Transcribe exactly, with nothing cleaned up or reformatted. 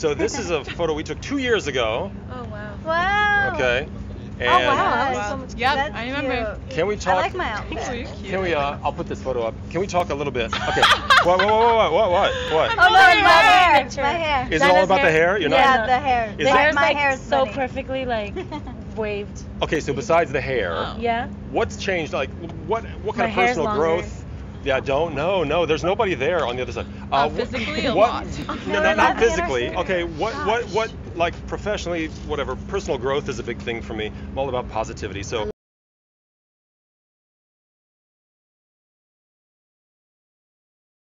So this is a photo we took two years ago. Oh, wow. Wow. Okay. And oh, wow. Wow. So much, yep, that's I remember. Cute. Can we talk? I like my outfit. Can we, uh, I'll put this photo up. Can we talk a little bit? Okay. what, what, what, what, what, what? Oh, no, my hair. My hair. Is Dinah's it all about hair. the hair? You're not. Yeah, the hair. Is the hair's my like hair is so funny. perfectly, like, waved. Okay, so besides the hair. Oh. Yeah. What's changed? Like, what, what kind my of personal growth? Yeah, I don't know. No, there's nobody there on the other side. Uh, not physically, a lot. No, not, not physically. Okay, what, what, what, like professionally, whatever, personal growth is a big thing for me. I'm all about positivity, so.